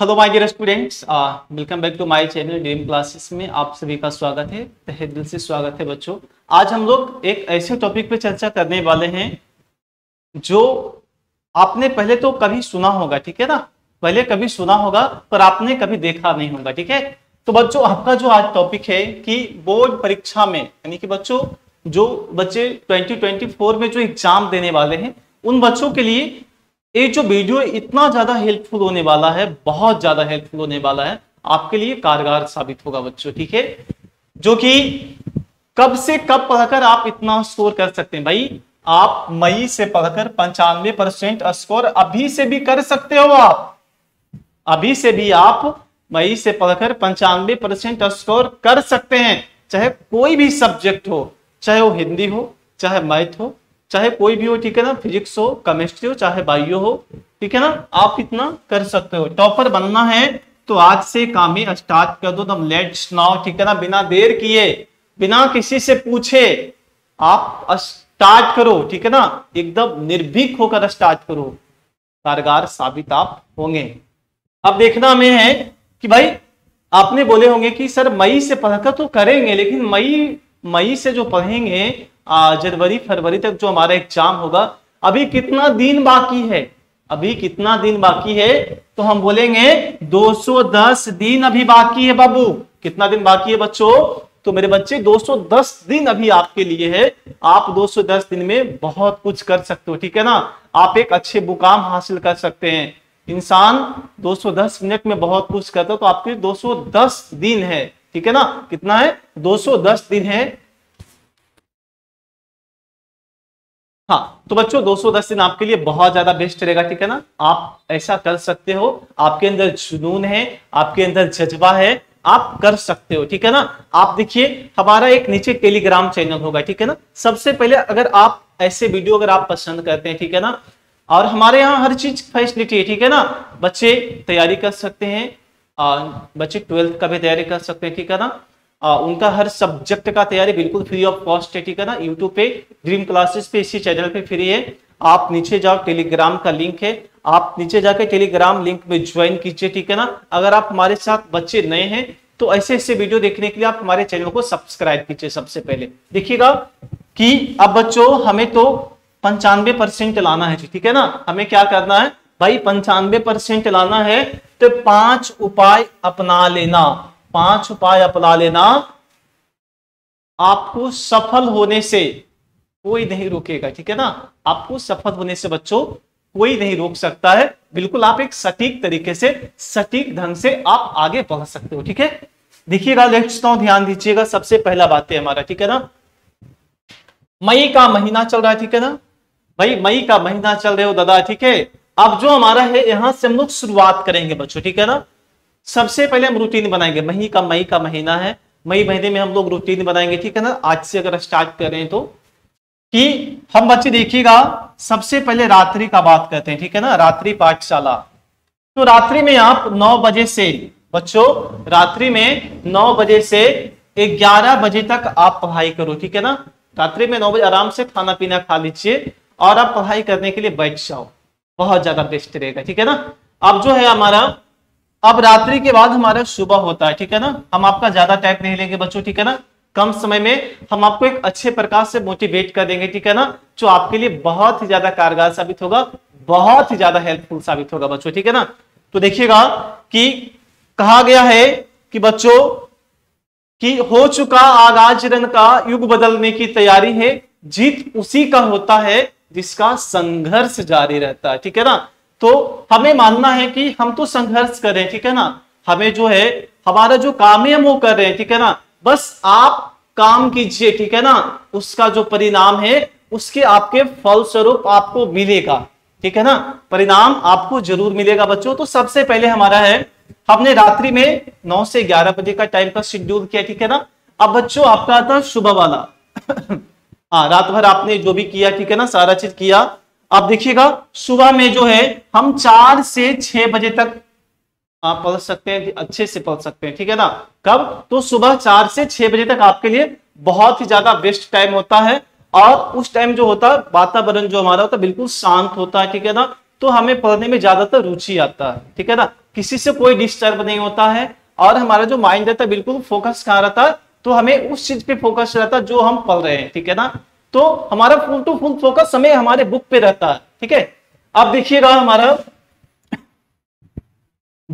Hello my dear students, welcome back to my channel dream classes में आप सभी का स्वागत है, तहे दिल से स्वागत है बच्चों। आज हम लोग एक ऐसे टॉपिक पे चर्चा करने वाले हैं जो आपने पहले तो कभी सुना होगा, ठीक है ना, पहले कभी सुना होगा पर आपने कभी देखा नहीं होगा, ठीक है। तो बच्चों आपका जो आज टॉपिक है कि बोर्ड परीक्षा में, यानी कि बच्चों जो बच्चे 2024 में जो एग्जाम देने वाले हैं उन बच्चों के लिए ये जो वीडियो इतना ज्यादा हेल्पफुल होने वाला है, बहुत ज्यादा हेल्पफुल होने वाला है, आपके लिए कारगर साबित होगा बच्चों, ठीक है। जो कि कब से कब पढ़कर आप इतना स्कोर कर सकते हैं भाई, आप मई से पढ़कर 95% स्कोर अभी से भी कर सकते हो। आप अभी से भी आप मई से पढ़कर 95% स्कोर कर सकते हैं, चाहे कोई भी सब्जेक्ट हो, चाहे वो हिंदी हो, चाहे मैथ हो, चाहे कोई भी हो, ठीक है ना, फिजिक्स हो, केमिस्ट्री हो, चाहे बायो हो, ठीक है ना, आप इतना कर सकते हो। टॉपर बनना है तो आज से काम ही स्टार्ट कर दो, तुम लेट्स नाउ, ठीक है ना, बिना देर किए, बिना किसी से पूछे आप स्टार्ट करो, ठीक है ना, एकदम निर्भीक होकर स्टार्ट करो, कारगर साबित आप होंगे। अब देखना में है कि भाई आपने बोले होंगे कि सर मई से पढ़कर तो करेंगे, लेकिन मई से जो पढ़ेंगे जनवरी फरवरी तक जो हमारा एग्जाम होगा, अभी कितना दिन बाकी है, अभी कितना दिन बाकी है, तो हम बोलेंगे 210 दिन अभी बाकी है बाबू। कितना दिन बाकी है बच्चों? तो मेरे बच्चे 210 दिन अभी आपके लिए है, आप 210 दिन में बहुत कुछ कर सकते हो, ठीक है ना, आप एक अच्छे मुकाम हासिल कर सकते हैं। इंसान 210 मिनट में बहुत कुछ करता है, तो आपके 210 दिन है, ठीक है ना, कितना है 210 दिन है, हाँ। तो बच्चों 210 दिन आपके लिए बहुत ज्यादा बेस्ट रहेगा, ठीक है ना, आप ऐसा कर सकते हो, आपके अंदर जुनून है, आपके अंदर जज्बा है, आप कर सकते हो, ठीक है ना। आप देखिए हमारा एक नीचे टेलीग्राम चैनल होगा, ठीक है ना, सबसे पहले अगर आप ऐसे वीडियो अगर आप पसंद करते हैं, ठीक है ना, और हमारे यहाँ हर चीज फैसिलिटी है, ठीक है ना, बच्चे तैयारी कर सकते हैं, बच्चे 12th का भी तैयारी कर सकते हैं, ठीक है ना, उनका हर सब्जेक्ट का तैयारी बिल्कुल फ्री ऑफ कॉस्ट है, ठीक है ना। यूट्यूब पे ड्रीम क्लासेस पे इसी चैनल पे फ्री है, आप नीचे जाओ, टेलीग्राम का लिंक है, आप नीचे जाके टेलीग्राम लिंक में ज्वाइन कीजिए, ठीक है ना। अगर आप हमारे साथ बच्चे नए हैं तो ऐसे ऐसे वीडियो देखने के लिए आप हमारे चैनल को सब्सक्राइब कीजिए। सबसे पहले देखिएगा कि अब बच्चों हमें तो 95% लाना है, ठीक है ना, हमें क्या करना है भाई, 95% लाना है, तो 5 उपाय अपना लेना आपको सफल होने से कोई नहीं रोकेगा, ठीक है ना, आपको सफल होने से बच्चों कोई नहीं रोक सकता है, बिल्कुल आप एक सटीक तरीके से, सटीक ढंग से आप आगे बढ़ सकते हो, ठीक है। देखिएगा लेट्स नाउ, ध्यान दीजिएगा, सबसे पहला बात है हमारा, ठीक है ना, मई का महीना चल रहा है, ठीक है ना भाई, मई का महीना चल रहे हो दादा, ठीक है। अब जो हमारा है यहां से हम लोग शुरुआत करेंगे बच्चों, ठीक है ना, सबसे पहले हम रूटीन बनाएंगे, मई का महीना है, मई महीने में हम लोग रूटीन बनाएंगे, ठीक है ना, आज से अगर स्टार्ट करें तो, कि हम बच्चे देखिएगा सबसे पहले रात्रि का बात करते हैं, ठीक है ना, रात्रि पाठशाला। तो रात्रि में आप 9 बजे से बच्चों, रात्रि में 9 बजे से 11 बजे तक आप पढ़ाई करो, ठीक है ना, रात्रि में 9 बजे आराम से खाना पीना खा लीजिए और आप पढ़ाई करने के लिए बैठ जाओ, बहुत ज्यादा बेस्ट रहेगा, ठीक है ना। अब जो है हमारा, अब रात्रि के बाद हमारा सुबह होता है, ठीक है ना, हम आपका ज्यादा टाइम नहीं लेंगे बच्चों, ठीक है ना, कम समय में हम आपको एक अच्छे प्रकार से मोटिवेट कर देंगे, ठीक है ना, जो आपके लिए बहुत ही ज्यादा कारगर साबित होगा, बहुत ही ज्यादा हेल्पफुल साबित होगा बच्चों, ठीक है ना। तो देखिएगा कि कहा गया है कि बच्चों कि हो चुका आगाज रन का युग, बदलने की तैयारी है, जीत उसी का होता है जिसका संघर्ष जारी रहता है, ठीक है ना। तो हमें मानना है कि हम तो संघर्ष कर रहे हैं, ठीक है ना, हमें जो है हमारा जो काम है हम वो कर रहे हैं, ठीक है ना, बस आप काम कीजिए, ठीक है ना, उसका जो परिणाम है उसके आपके फलस्वरूप आपको मिलेगा, ठीक है ना, परिणाम आपको जरूर मिलेगा बच्चों। तो सबसे पहले हमारा है, हमने रात्रि में 9 से 11 बजे का टाइम का शेड्यूल किया, ठीक है ना। अब बच्चों आपका आता है सुबह वाला, हाँ, रात भर आपने जो भी किया, ठीक है ना, सारा चीज किया। अब देखिएगा सुबह में जो है हम 4 से 6 बजे तक आप पढ़ सकते हैं, अच्छे से पढ़ सकते हैं, ठीक है ना। कब? तो सुबह 4 से 6 बजे तक आपके लिए बहुत ही ज्यादा बेस्ट टाइम होता है, और उस टाइम जो होता है वातावरण जो हमारा होता है बिल्कुल शांत होता है, ठीक है ना, तो हमें पढ़ने में ज्यादातर रुचि आता है, ठीक है ना, किसी से कोई डिस्टर्ब नहीं होता है और हमारा जो माइंड रहता है बिल्कुल फोकस कहाँ रहता है, तो हमें उस चीज पे फोकस रहता है जो हम पढ़ रहे हैं, ठीक है ना। तो हमारा फुल टू फुल फोकस समय हमारे बुक पे रहता है, ठीक है। अब देखिएगा हमारा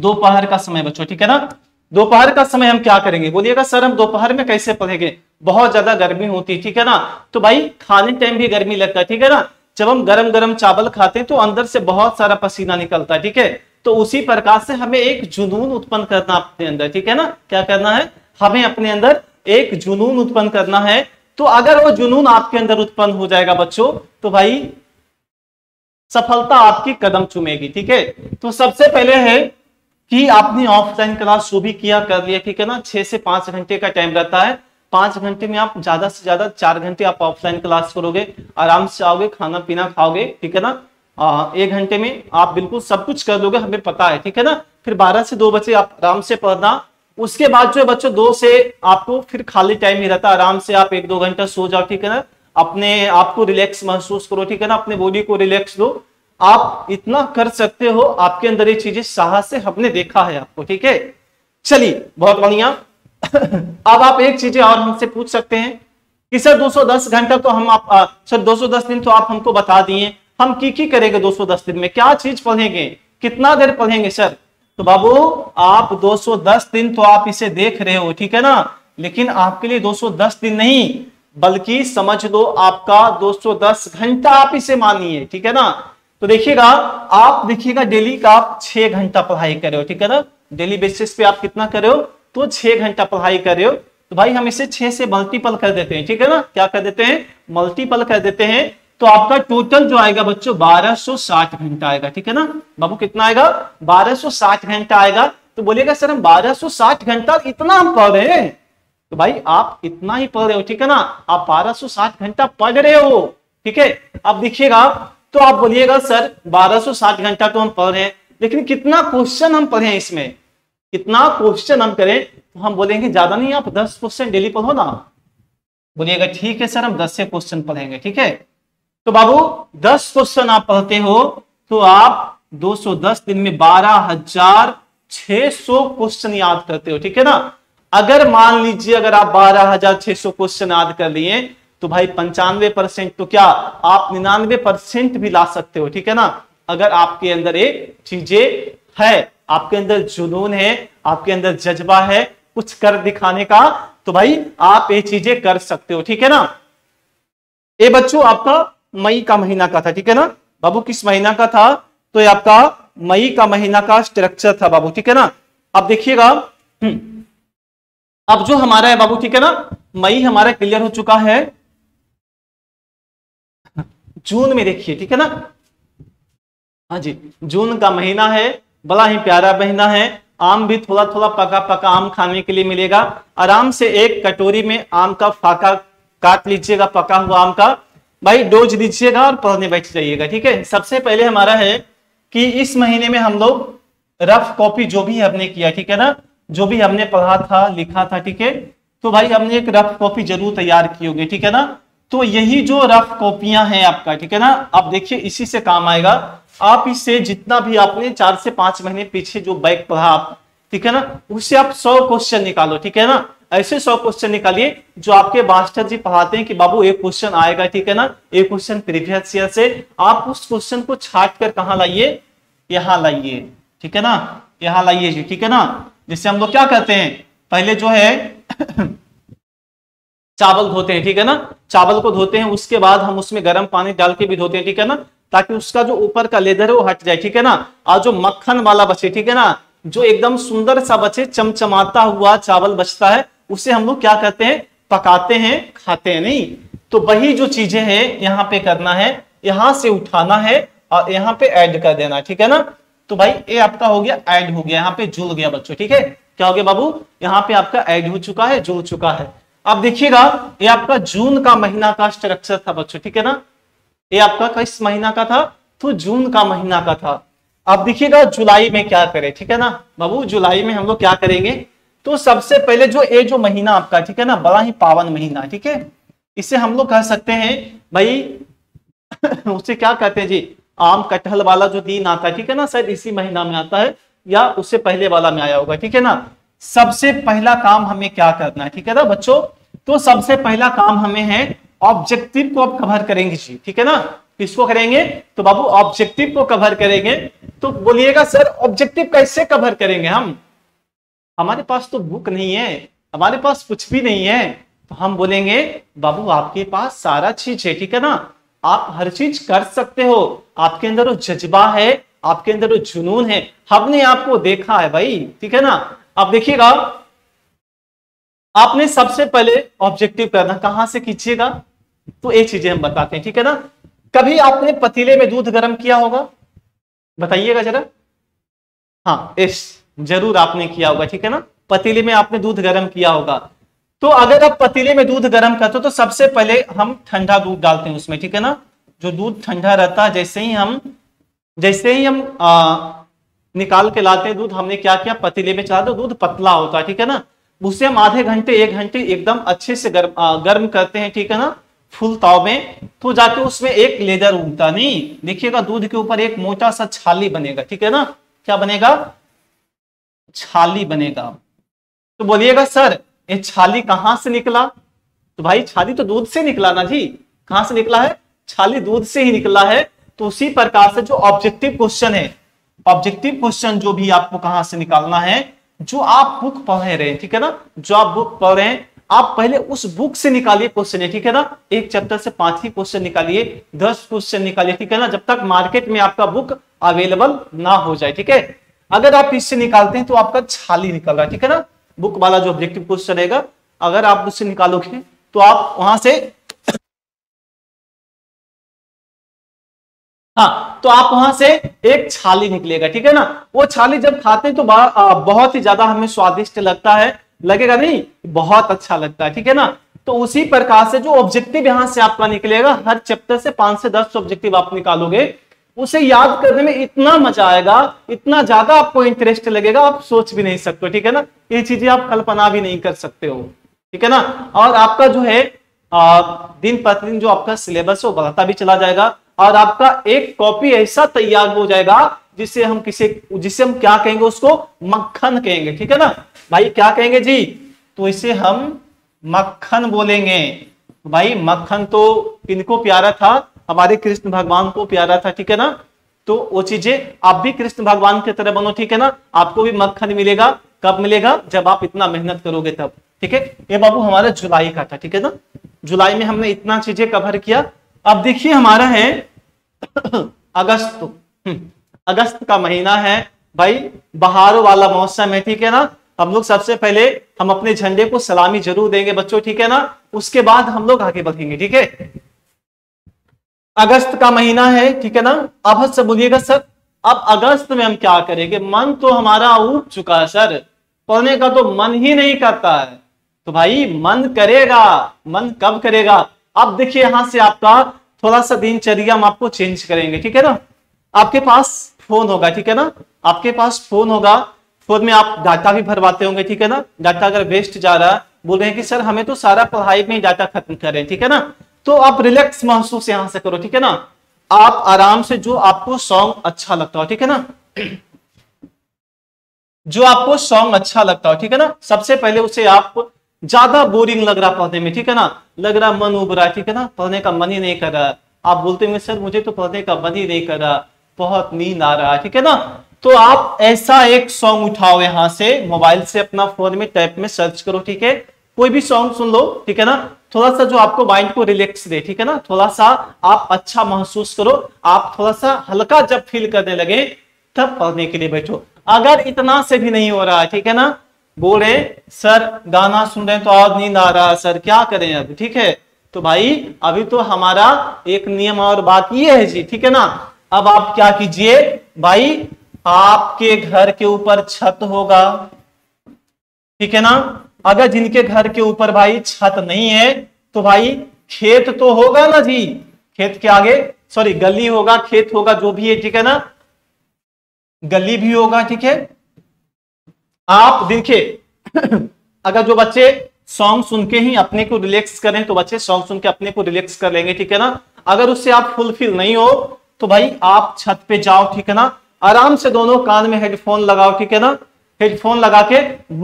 दोपहर का समय बच्चों, ठीक है ना। दोपहर का समय हम क्या करेंगे, बोलिएगा सर हम दोपहर में कैसे पढ़ेंगे, बहुत ज्यादा गर्मी होती है, ठीक है ना। तो भाई खाने टाइम भी गर्मी लगता है, ठीक है ना। जब हम गरम गरम चावल खाते हैं तो अंदर से बहुत सारा पसीना निकलता है, ठीक है। तो उसी प्रकार से हमें एक जुनून उत्पन्न करना अपने अंदर, ठीक है ना। क्या करना है, हमें अपने अंदर एक जुनून उत्पन्न करना है। तो अगर वो जुनून आपके अंदर उत्पन्न हो जाएगा बच्चों, तो भाई सफलता आपकी कदम चूमेगी, ठीक है। तो सबसे पहले है कि आपने ऑफलाइन क्लास जो भी किया कर लिया, ठीक है ना। 6 से 5 घंटे का टाइम रहता है, 5 घंटे में आप ज्यादा से ज्यादा 4 घंटे आप ऑफलाइन क्लास करोगे, आराम से आओगे, खाना पीना खाओगे, ठीक है ना। 1 घंटे में आप बिल्कुल सब कुछ कर दोगे, हमें पता है, ठीक है ना। फिर 12 से 2 बजे आप आराम से पढ़ना। उसके बाद जो है बच्चों 2 से आपको फिर खाली टाइम ही रहता है, आराम से आप 1-2 घंटा सो जाओ, ठीक है ना। अपने आप को रिलैक्स महसूस करो, ठीक है ना। अपने बॉडी को रिलैक्स दो, आप इतना कर सकते हो, आपके अंदर ये चीजें साहस से हमने देखा है आपको, ठीक है। चलिए बहुत बढ़िया। अब आप एक चीजें और हमसे पूछ सकते हैं कि सर 210 घंटा तो हम आप सर 210 दिन तो आप हमको बता दिए, हम की करेंगे 210 दिन में, क्या चीज पढ़ेंगे, कितना देर पढ़ेंगे सर। तो बाबू आप 210 दिन तो आप इसे देख रहे हो, ठीक है ना, लेकिन आपके लिए 210 दिन नहीं बल्कि समझ लो आपका 210 घंटा आप इसे मानिए, ठीक है ना। तो देखिएगा आप देखिएगा डेली का आप 6 घंटा पढ़ाई कर रहे हो, ठीक है ना। डेली बेसिस पे आप कितना कर रहे हो, तो 6 घंटा पढ़ाई कर रहे हो। तो भाई हम इसे 6 से मल्टीपल कर देते हैं, ठीक है ना। क्या कर देते हैं, मल्टीपल कर देते हैं। तो आपका टोटल जो आएगा बच्चों 1260 घंटा आएगा, ठीक है ना। बाबू कितना आएगा, 1260 घंटा आएगा। तो बोलिएगा सर हम 1260 घंटा इतना हम पढ़ रहे हैं। तो भाई आप इतना ही पढ़ रहे हो, ठीक है ना। आप 1260 घंटा पढ़ रहे हो, ठीक है। अब देखिएगा तो आप बोलिएगा सर 1260 घंटा तो हम पढ़ रहे हैं, लेकिन कितना क्वेश्चन हम पढ़े इसमें, कितना क्वेश्चन हम करें। तो हम बोलेंगे ज्यादा नहीं, आप 10 क्वेश्चन डेली पढ़ो ना। बोलिएगा ठीक है सर हम 10 क्वेश्चन पढ़ेंगे, ठीक है। तो बाबू 10 क्वेश्चन आप पढ़ते हो तो आप 210 दिन में 12,600 क्वेश्चन याद करते हो, ठीक है ना। अगर मान लीजिए अगर आप 12,600 क्वेश्चन याद कर लिए तो भाई 95% तो क्या आप 99% भी ला सकते हो, ठीक है ना। अगर आपके अंदर ये चीजें है, आपके अंदर जुनून है, आपके अंदर जज्बा है कुछ कर दिखाने का, तो भाई आप ये चीजें कर सकते हो, ठीक है ना। ये बच्चों आपका मई का महीना का था, ठीक है ना। बाबू किस महीना का था, तो ये आपका मई का महीना का स्ट्रक्चर था बाबू, ठीक है ना। अब देखिएगा अब जो हमारा है बाबू, ठीक है ना, मई हमारा क्लियर हो चुका है। जून में देखिए, ठीक है ना, हाँ जी जून का महीना है, बड़ा ही प्यारा महीना है। आम भी थोड़ा थोड़ा पका पका आम खाने के लिए मिलेगा। आराम से एक कटोरी में आम का फाका काट लीजिएगा, पका हुआ आम का भाई डोज दीजिएगा और पढ़ने बैठ जाइएगा, ठीक है। सबसे पहले हमारा है कि इस महीने में हम लोग रफ कॉपी जो भी हमने किया, ठीक है ना, जो भी हमने पढ़ा था लिखा था, ठीक है, तो भाई हमने एक रफ कॉपी जरूर तैयार की होगी, ठीक है ना। तो यही जो रफ कॉपियां हैं आपका, ठीक है ना, आप देखिए इसी से काम आएगा। आप इससे जितना भी आपने 4 से 5 महीने पीछे जो बैक पढ़ा आप, ठीक है ना, उससे आप 100 क्वेश्चन निकालो, ठीक है ना। ऐसे 100 क्वेश्चन निकालिए जो आपके मास्टर जी पढ़ाते हैं कि बाबू एक क्वेश्चन आएगा, ठीक है ना, एक क्वेश्चन प्रीवियस ईयर से। आप उस क्वेश्चन को छाट कर कहाँ लाइए, यहाँ लाइए, ठीक है ना, यहाँ लाइए जी, ठीक है ना। जिससे हम लोग क्या करते हैं, पहले जो है चावल धोते हैं, ठीक है ना, चावल को धोते हैं, उसके बाद हम उसमें गर्म पानी डाल के भी धोते हैं, ठीक है ना, ताकि उसका जो ऊपर का लेदर है वो हट जाए, ठीक है ना। और जो मक्खन वाला बचे, ठीक है ना, जो एकदम सुंदर सा बचे चमचमाता हुआ चावल बचता है, उसे हम लोग क्या करते हैं, पकाते हैं, खाते हैं, नहीं। तो वही जो चीजें हैं यहाँ पे करना है, यहाँ से उठाना है और यहाँ पे ऐड कर देना, ठीक है ना। तो भाई ये आपका हो गया ऐड हो गया, यहाँ पे जुड़ गया बच्चों, ठीक है। क्या हो गया बाबू, यहाँ पे आपका ऐड हो चुका है, जुड़ चुका है। अब देखिएगा ये आपका जून का महीना का स्ट्रक्चर था बच्चों, ठीक है ना। ये आपका किस महीना का था, तो जून का महीना का था। अब देखिएगा जुलाई में क्या करें, ठीक है ना बाबू, जुलाई में हम लोग क्या करेंगे। तो सबसे पहले जो ये जो महीना आपका, ठीक है ना, बड़ा ही पावन महीना, ठीक है, इसे हम लोग कह सकते हैं भाई उसे क्या कहते हैं जी, आम कटहल वाला जो दिन आता है, ठीक है ना, शायद इसी महीना में आता है। या उससे पहले वाला में आया होगा, ठीक है ना। सबसे पहला काम हमें क्या करना है, ठीक है ना बच्चों। तो सबसे पहला काम हमें है ऑब्जेक्टिव को आप कवर करेंगे जी, ठीक है ना। किसको करेंगे तो बाबू ऑब्जेक्टिव को कवर करेंगे। तो बोलिएगा सर ऑब्जेक्टिव कैसे कवर करेंगे हम, हमारे पास तो बुक नहीं है, हमारे पास कुछ भी नहीं है। तो हम बोलेंगे बाबू आपके पास सारा चीज है, ठीक है ना, आप हर चीज कर सकते हो, आपके अंदर वो जज्बा है, आपके अंदर वो जुनून है, हमने आपको देखा है भाई, ठीक है ना। अब देखिएगा आपने सबसे पहले ऑब्जेक्टिव करना कहां से कीजिएगा, तो एक चीजें हम बताते हैं, ठीक है ना। कभी आपने पतीले में दूध गर्म किया होगा, बताइएगा जरा। हाँ जरूर आपने किया होगा, ठीक है ना, पतीले में आपने दूध गर्म किया होगा। तो अगर आप पतीले में दूध गर्म करते हो तो सबसे पहले हम ठंडा दूध डालते हैं उसमें, ठीक है ना। जो दूध ठंडा रहता है जैसे ही हम निकाल के लाते हैं दूध, हमने क्या किया पतीले में चला दो, दूध पतला होता है, ठीक है ना। उसे हम आधे घंटे एक घंटे एकदम अच्छे से गर्म करते हैं, ठीक है ना, फुल ताव में। तो जाके उसमें एक लेदर उगता, नहीं देखिएगा दूध के ऊपर एक मोटा सा छाली बनेगा, ठीक है ना। क्या बनेगा, छाली बनेगा। तो बोलिएगा सर ये छाली कहां से निकला, तो भाई छाली तो दूध से निकला ना जी, कहां से निकला है, छाली दूध से ही निकला है। तो उसी प्रकार से जो ऑब्जेक्टिव क्वेश्चन है, ऑब्जेक्टिव क्वेश्चन जो भी आपको कहां से निकालना है, जो आप बुक पढ़ रहे हैं, ठीक है ना, जो आप बुक पढ़ रहे हैं आप पहले उस बुक से निकालिए क्वेश्चन है, ठीक है ना। एक चैप्टर से 5 ही क्वेश्चन निकालिए, 10 क्वेश्चन निकालिए, ठीक है ना, जब तक मार्केट में आपका बुक अवेलेबल ना हो जाए, ठीक है। अगर आप इससे निकालते हैं तो आपका छाली निकल रहा है, ठीक है ना, बुक वाला जो ऑब्जेक्टिव क्वेश्चन रहेगा। अगर आप उससे निकालोगे तो आप वहां से एक छाली निकलेगा, ठीक है ना। वो छाली जब खाते हैं तो बहुत ही ज्यादा हमें स्वादिष्ट लगता है, लगेगा नहीं, बहुत अच्छा लगता है, ठीक है ना। तो उसी प्रकार से जो ऑब्जेक्टिव यहां से आपका निकलेगा, हर चैप्टर से 5 से 10 ऑब्जेक्टिव आप निकालोगे, उसे याद करने में इतना मजा आएगा, इतना ज्यादा आपको इंटरेस्ट लगेगा, आप सोच भी नहीं सकते, ठीक है ना। ये चीजें आप कल्पना भी नहीं कर सकते हो, ठीक है ना। और आपका जो है दिन प्रतिदिन जो आपका सिलेबस है वो बढ़ता भी चला जाएगा, और आपका एक कॉपी ऐसा तैयार हो जाएगा जिसे हम क्या कहेंगे, उसको मक्खन कहेंगे, ठीक है ना भाई, क्या कहेंगे जी, तो इसे हम मक्खन बोलेंगे। भाई मक्खन तो किनको प्यारा था, हमारे कृष्ण भगवान को प्यारा था, ठीक है ना। तो वो चीजें आप भी कृष्ण भगवान की तरह बनो, ठीक है ना, आपको भी मक्खन मिलेगा। कब मिलेगा, जब आप इतना मेहनत करोगे तब, ठीक है। ये बाबू हमारा जुलाई का था, ठीक है ना, जुलाई में हमने इतना चीजें कवर किया। अब देखिए हमारा है अगस्त, अगस्त का महीना है भाई, बहारों वाला मौसम है, ठीक है ना। हम लोग सबसे पहले हम अपने झंडे को सलामी जरूर देंगे बच्चों, ठीक है ना, उसके बाद हम लोग आगे बढ़ेंगे, ठीक है। अगस्त का महीना है, ठीक है ना। अब सब बोलिएगा सर अब अगस्त में हम क्या करेंगे, मन तो हमारा उठ चुका है सर, पढ़ने का तो मन ही नहीं करता है। तो भाई मन करेगा, मन कब करेगा, अब देखिए यहां से आपका थोड़ा सा दिनचर्या हम आपको चेंज करेंगे, ठीक है ना। आपके पास फोन होगा, ठीक है ना, आपके पास फोन होगा, फोन में आप डाटा भी भरवाते होंगे, ठीक है ना। डाटा अगर वेस्ट जा रहा है, बोल रहे हैं कि सर हमें तो सारा पढ़ाई में ही डाटा खत्म कर रहे हैं, ठीक है ना। तो आप रिलैक्स महसूस यहां से करो, ठीक है ना। आप आराम से जो आपको सॉन्ग अच्छा लगता हो, ठीक है ना, जो आपको सॉन्ग अच्छा लगता हो, ठीक है ना, सबसे पहले उसे आप, ज्यादा बोरिंग लग रहा पढ़ने में, ठीक है ना, लग रहा मन उब रहा है, ठीक है ना, पढ़ने का मन ही नहीं कर रहा, आप बोलते हैं सर मुझे तो पढ़ने का मन ही नहीं कर रहा, बहुत नींद आ रहा है, ठीक है ना। तो आप ऐसा एक सॉन्ग उठाओ यहाँ से, मोबाइल से अपना फोन में टैप में सर्च करो, ठीक है, कोई भी सॉन्ग सुन लो, ठीक है ना, थोड़ा सा जो आपको माइंड को रिलैक्स दे, ठीक है ना, थोड़ा सा आप अच्छा महसूस करो, आप थोड़ा सा हल्का जब फील करने लगे तब पढ़ने के लिए बैठो। अगर इतना से भी नहीं हो रहा है, ठीक है ना, बोल रहे सर गाना सुन रहे हैं तो और नींद आ रहा है सर, क्या करें अब, ठीक है। तो भाई अभी तो हमारा एक नियम और बाकी है जी, ठीक है ना। अब आप क्या कीजिए भाई, आपके घर के ऊपर छत होगा, ठीक है ना, अगर जिनके घर के ऊपर भाई छत नहीं है तो भाई खेत तो होगा ना जी, खेत के आगे सॉरी गली होगा, खेत होगा, जो भी है, ठीक है ना, गली भी होगा, ठीक है। आप देखिए अगर जो बच्चे सॉन्ग सुन के ही अपने को रिलैक्स करें तो बच्चे सॉन्ग सुन के अपने को रिलैक्स कर लेंगे, ठीक है ना। अगर उससे आप फुलफिल नहीं हो तो भाई आप छत पे जाओ, ठीक है ना, आराम से दोनों कान में हेडफोन लगाओ, ठीक है ना। हेडफोन लगा के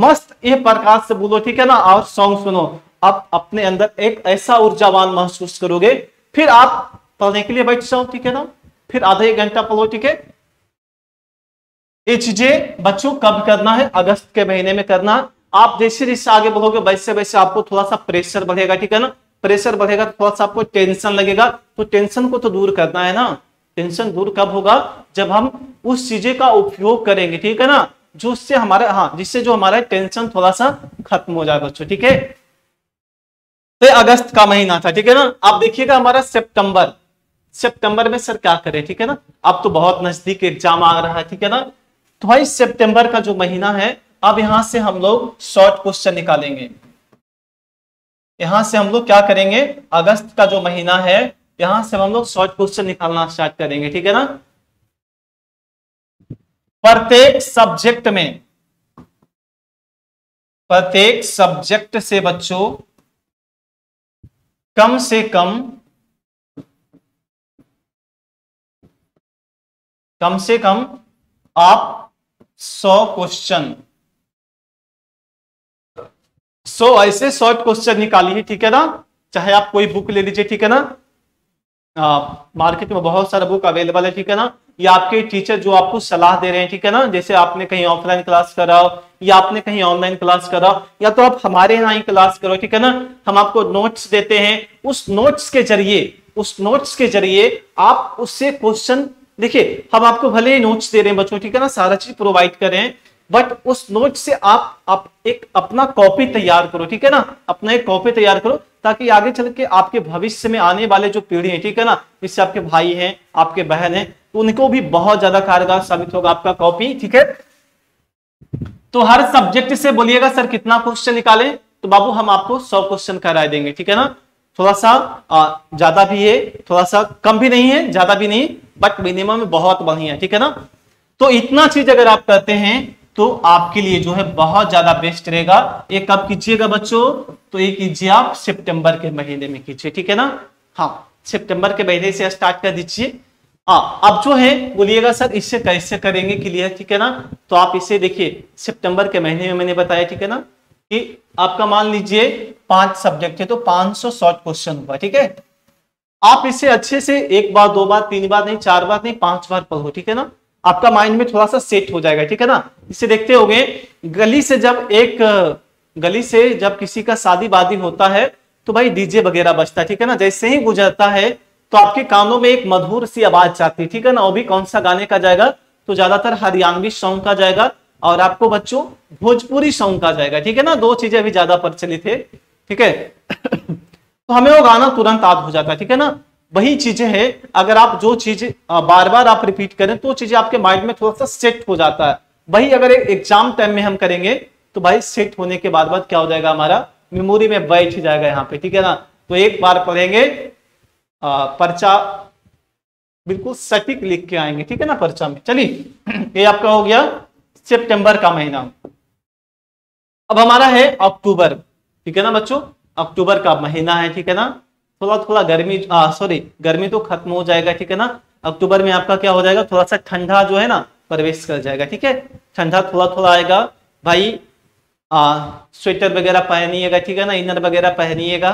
मस्त ये प्रकाश से बोलो, ठीक है ना, और सॉन्ग सुनो। आप अपने अंदर एक ऐसा ऊर्जावान महसूस करोगे। फिर आप पढ़ने के लिए बैठ जाओ, ठीक है ना, फिर आधा एक घंटा पढ़ो, ठीक है। ये चीजें बच्चों कब करना है, अगस्त के महीने में करना है। आप जैसे जैसे आगे बढ़ोगे वैसे वैसे आपको थोड़ा सा प्रेशर बढ़ेगा, ठीक है ना। प्रेशर बढ़ेगा, थोड़ा सा आपको टेंशन लगेगा, तो टेंशन को तो दूर करना है ना। टेंशन दूर कब होगा, जब हम उस चीजें का उपयोग करेंगे, ठीक है ना, जो उससे हमारा जिससे जो हमारा टेंशन थोड़ा सा खत्म हो जाए बच्चों, ठीक है। तो अगस्त का महीना था, ठीक है ना। आप देखिएगा हमारा सितंबर में सर क्या करें, ठीक है ना। अब तो बहुत नजदीक एग्जाम आ रहा है, ठीक है ना। तो भाई सितंबर का जो महीना है, अब यहां से हम लोग शॉर्ट क्वेश्चन निकालेंगे। यहां से हम लोग क्या करेंगे, अगस्त का जो महीना है यहां से हम लोग शॉर्ट क्वेश्चन निकालना स्टार्ट करेंगे, ठीक है ना। प्रत्येक सब्जेक्ट से बच्चों कम से कम आप 100 ऐसे शॉर्ट क्वेश्चन निकालिए, ठीक है ना। चाहे आप कोई बुक ले लीजिए, ठीक है ना, मार्केट में बहुत सारा बुक अवेलेबल है, ठीक है ना। या आपके टीचर जो आपको सलाह दे रहे हैं, ठीक है ना, जैसे आपने कहीं ऑफलाइन क्लास कराओ या आपने कहीं ऑनलाइन क्लास कराओ, या तो आप हमारे यहाँ ही क्लास करो, ठीक है ना। हम आपको नोट्स देते हैं, उस नोट्स के जरिए आप उससे क्वेश्चन, देखिए हम आपको भले ही नोट्स दे रहे हैं बच्चों, ठीक है ना, सारा चीज प्रोवाइड कर रहे हैं, बट उस नोट से आप एक अपना कॉपी तैयार करो, ठीक है ना, अपना एक कॉपी तैयार करो, ताकि आगे चल के आपके भविष्य में आने वाले जो पीढ़ी है, ठीक है ना, जिससे आपके भाई हैं, आपके बहन हैं, तो उनको भी बहुत ज्यादा कारगर साबित होगा आपका कॉपी, ठीक है। तो हर सब्जेक्ट से बोलिएगा सर कितना क्वेश्चन निकालें, तो बाबू हम आपको 100 क्वेश्चन कराए देंगे, ठीक है ना। थोड़ा सा ज्यादा भी है, थोड़ा सा कम भी नहीं है, ज्यादा भी नहीं, बट मिनिमम बहुत बढ़िया, ठीक है ना। तो इतना चीज अगर आप करते हैं तो आपके लिए जो है बहुत ज्यादा बेस्ट रहेगा। ये कब कीजिएगा बच्चों, तो ये कीजिए आप सितंबर के महीने में कीजिए, ठीक है ना। हाँ, सितंबर के महीने से स्टार्ट कर दीजिए। अब जो है बोलिएगा सर इससे कैसे करेंगे क्लियर, ठीक है ना। तो आप इसे देखिए, सितंबर के महीने में मैंने बताया, ठीक है ना, कि आपका मान लीजिए 5 सब्जेक्ट है तो 500 शॉर्ट क्वेश्चन होगा, ठीक है। आप इसे अच्छे से 1 बार 2 बार 3 बार नहीं 4 बार नहीं 5 बार पढ़ो, ठीक है ना। आपका माइंड में थोड़ा सा सेट हो जाएगा, ठीक है ना। इसे देखते होंगे, गली से जब किसी का शादी वादी होता है तो भाई डीजे वगैरह बजता है, ठीक है ना। जैसे ही गुजरता है तो आपके कानों में एक मधुर सी आवाज जाती है, ठीक है ना। वो भी कौन सा गाने का जाएगा, तो ज्यादातर हरियाणवी सॉन्ग का जाएगा, और आपको बच्चों भोजपुरी सॉन्ग का जाएगा, ठीक है ना। 2 चीजें अभी ज्यादा प्रचलित है, ठीक है। तो हमें वो गाना तुरंत याद हो जाता है, ठीक है ना। वही चीजें हैं, अगर आप जो चीज बार बार आप रिपीट करें तो चीजें आपके माइंड में थोड़ा सा सेट हो जाता है। वही अगर एग्जाम टाइम में हम करेंगे तो भाई सेट होने के बाद क्या हो जाएगा, हमारा मेमोरी में बैठ जाएगा यहाँ पे, ठीक है ना। तो एक बार पढ़ेंगे, पर्चा बिल्कुल सटीक लिख के आएंगे, ठीक है ना, पर्चा में। चलिए, ये आपका हो गया सितंबर का महीना। अब हमारा है अक्टूबर, ठीक है ना बच्चों। अक्टूबर का महीना है, ठीक है ना। थोड़ा गर्मी तो खत्म हो जाएगा, ठीक है ना। अक्टूबर में आपका क्या हो जाएगा, थोड़ा सा ठंडा जो है ना प्रवेश कर जाएगा, ठीक है। ठंडा थोड़ा आएगा भाई, स्वेटर वगैरह पहनिएगा, ठीक है ना, इनर वगैरह पहनिएगा,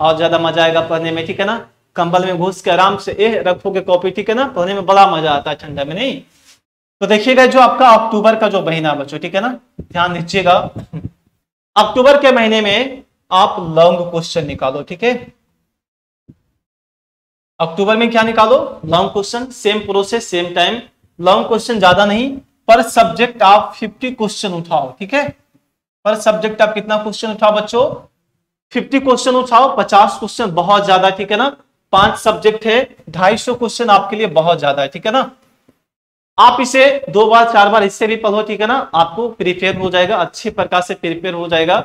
और ज्यादा मजा आएगा पढ़ने में, ठीक है ना। कंबल में घुस के आराम से रखोगे कॉपी, ठीक है ना, पढ़ने में बड़ा मजा आता है ठंडा में, नहीं। तो देखिएगा जो आपका अक्टूबर का जो महीना बच्चों, ठीक है ना, ध्यान दीजिएगा। अक्टूबर के महीने में आप लॉन्ग क्वेश्चन निकालो, ठीक है। अक्टूबर में क्या निकालो, long question. Same process, same time, long question ज्यादा नहीं। पर सब्जेक्ट आप 50 क्वेश्चन उठाओ, ठीक है। पर सब्जेक्ट आप कितना क्वेश्चन उठाओ बच्चों, 50 क्वेश्चन उठाओ। 50 क्वेश्चन बहुत ज्यादा, ठीक है ना। 5 सब्जेक्ट है, 250 क्वेश्चन आपके लिए बहुत ज्यादा है, ठीक है ना। आप इसे 2 बार 4 बार इससे भी पढ़ो, ठीक है ना। आपको प्रिपेयर हो जाएगा, अच्छे प्रकार से प्रिपेयर हो जाएगा,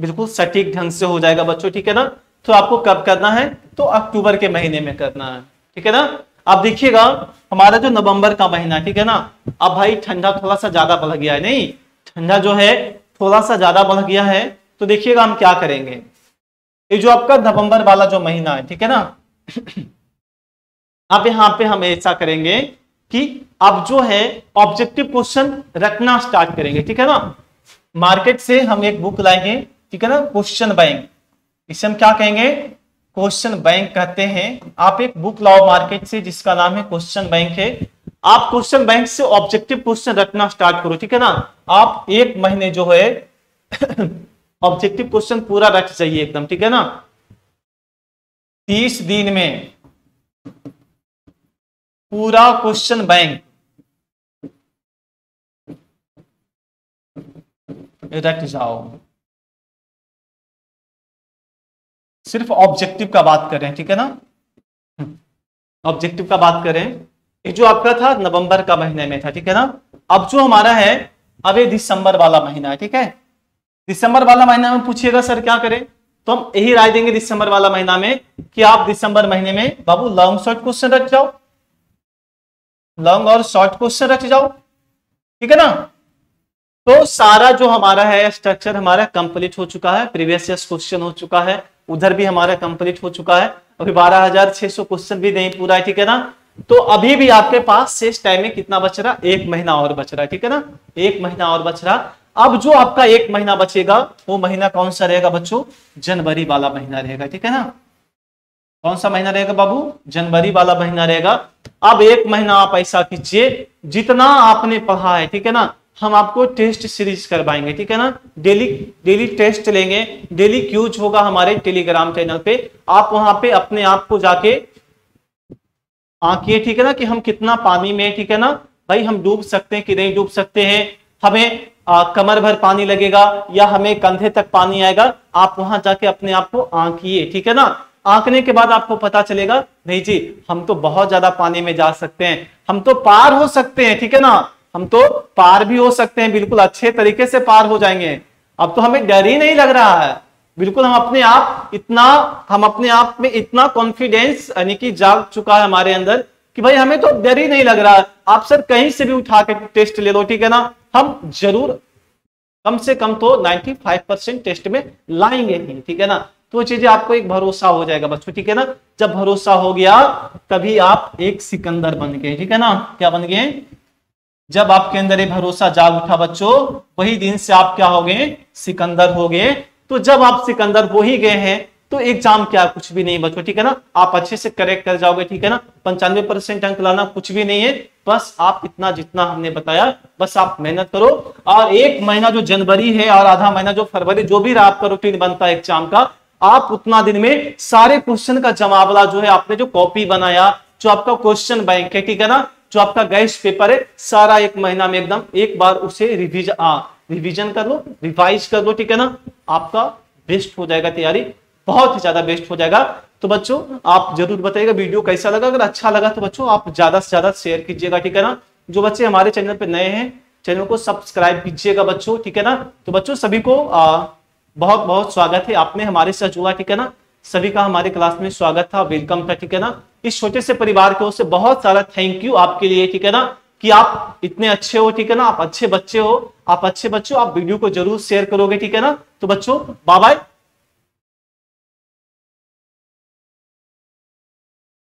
बिल्कुल सटीक ढंग से हो जाएगा बच्चों, ठीक है ना। तो आपको कब करना है, तो अक्टूबर के महीने में करना है, ठीक है ना। आप देखिएगा हमारा जो नवंबर का महीना, ठीक है ना। अब भाई ठंडा थोड़ा सा ज्यादा बढ़ गया है, नहीं, ठंडा जो है थोड़ा सा ज्यादा बढ़ गया है। तो देखिएगा हम क्या करेंगे, ये जो आपका नवंबर वाला जो महीना है, ठीक है ना, आप यहाँ पे हम ऐसा करेंगे कि अब जो है ऑब्जेक्टिव क्वेश्चन रखना स्टार्ट करेंगे, ठीक है ना। मार्केट से हम एक बुक लाएंगे, ठीक है ना, क्वेश्चन बैंक, इसे हम क्या कहेंगे, क्वेश्चन बैंक कहते हैं। आप एक बुक लाओ मार्केट से जिसका नाम है क्वेश्चन बैंक है। आप क्वेश्चन बैंक से ऑब्जेक्टिव क्वेश्चन रखना स्टार्ट करो, ठीक है ना। आप एक महीने जो है ऑब्जेक्टिव क्वेश्चन पूरा रख जाइए एकदम, ठीक है ना। 30 दिन में पूरा क्वेश्चन बैंक रख जाओ। सिर्फ ऑब्जेक्टिव का बात कर रहे हैं, ठीक है ना, ऑब्जेक्टिव का बात कर रहे हैं। ये जो आपका था नवंबर का महीने में था, ठीक है ना। अब जो हमारा है अब ये दिसंबर वाला महीना है, ठीक है। दिसंबर वाला महीना में पूछिएगा सर क्या करें, तो हम यही राय देंगे दिसंबर वाला महीना में कि आप दिसंबर महीने में बाबू लॉन्ग शॉर्ट क्वेश्चन रख जाओ, लॉन्ग और शॉर्ट क्वेश्चन रख जाओ, ठीक है ना। तो सारा जो हमारा है स्ट्रक्चर हमारा कंप्लीट हो चुका है, प्रीवियस ईयर क्वेश्चन हो चुका है, उधर भी हमारा कंप्लीट हो चुका है। अभी 12,600 क्वेश्चन भी नहीं पूरा है, ठीक है ना। तो अभी भी आपके पास शेष टाइम में कितना बच रहा, एक महीना और बच रहा है, ठीक है ना, एक महीना और बच रहा। अब जो आपका एक महीना बचेगा वो महीना कौन सा रहेगा बच्चों, जनवरी वाला महीना रहेगा, ठीक है ना। कौन सा महीना रहेगा बाबू, जनवरी वाला महीना रहेगा। अब एक महीना आप ऐसा कीजिए, जितना आपने पढ़ा है, ठीक है ना, हम आपको टेस्ट सीरीज करवाएंगे, ठीक है ना। डेली टेस्ट लेंगे, डेली क्यूज होगा हमारे टेलीग्राम चैनल पे। आप वहां पे अपने आप को जाके आंकिए, ठीक है ना, कि हम कितना पानी में, ठीक है ना भाई, हम डूब सकते हैं कि नहीं डूब सकते हैं, हमें कमर भर पानी लगेगा या हमें कंधे तक पानी आएगा। आप वहां जाके अपने आप को आंकिए, ठीक है ना। आंकने के बाद आपको पता चलेगा नहीं जी हम तो बहुत ज्यादा पानी में जा सकते हैं, हम तो पार हो सकते हैं, ठीक है ना, हम तो पार भी हो सकते हैं, बिल्कुल अच्छे तरीके से पार हो जाएंगे। अब तो हमें डर ही नहीं लग रहा है, बिल्कुल हम अपने आप में इतना कॉन्फिडेंस यानी कि जाग चुका है हमारे अंदर कि भाई हमें तो डर ही नहीं लग रहा है। आप सर कहीं से भी उठा के टेस्ट ले लो, ठीक है ना, हम जरूर कम से कम तो 95% टेस्ट में लाएंगे ही, ठीक है ना। तो चीजें आपको एक भरोसा हो जाएगा बच्चों, ठीक है ना। जब भरोसा हो गया तभी आप एक सिकंदर बन गए, ठीक है ना। क्या बन गए, जब आपके अंदर ये भरोसा जाग उठा बच्चों, वही दिन से आप क्या हो गए, सिकंदर हो गए। तो जब आप सिकंदर हो ही गए हैं तो एग्जाम क्या कुछ भी नहीं बच्चों, ठीक है ना। आप अच्छे से करेक्ट कर जाओगे, ठीक है ना। 95% अंक लाना कुछ भी नहीं है, बस आप इतना जितना हमने बताया बस आप मेहनत करो। और एक महीना जो जनवरी है और आधा महीना जो फरवरी, जो भी आपका रूटीन बनता है एग्जाम का, आप उतना दिन में सारे क्वेश्चन का जमावड़ा जो है, आपने जो कॉपी बनाया, जो आपका क्वेश्चन बैंक है, ठीक है ना, जो आपका गैस पेपर है, सारा एक महीना में एकदम एक बार उसे रिवीजन कर लो, रिवाइज कर लो, ठीक है ना। आपका बेस्ट हो जाएगा, तैयारी बहुत ही ज्यादा बेस्ट हो जाएगा। तो बच्चों आप जरूर बताइएगा वीडियो कैसा लगा। अगर अच्छा लगा तो बच्चों आप ज्यादा से ज्यादा शेयर कीजिएगा, ठीक है ना। जो बच्चे हमारे चैनल पे नए हैं चैनल को सब्सक्राइब कीजिएगा बच्चों, ठीक है ना। तो बच्चों सभी को बहुत बहुत स्वागत है, आपने हमारे साथ जुड़ा, ठीक है ना। सभी का हमारे क्लास में स्वागत था, वेलकम था, ठीक है ना। इस छोटे से परिवार की ओर से बहुत सारा थैंक यू आपके लिए, ठीक है ना, कि आप इतने अच्छे हो, ठीक है ना, आप अच्छे बच्चे हो, आप वीडियो को जरूर शेयर करोगे, ठीक है ना। तो बच्चों बाय बाय।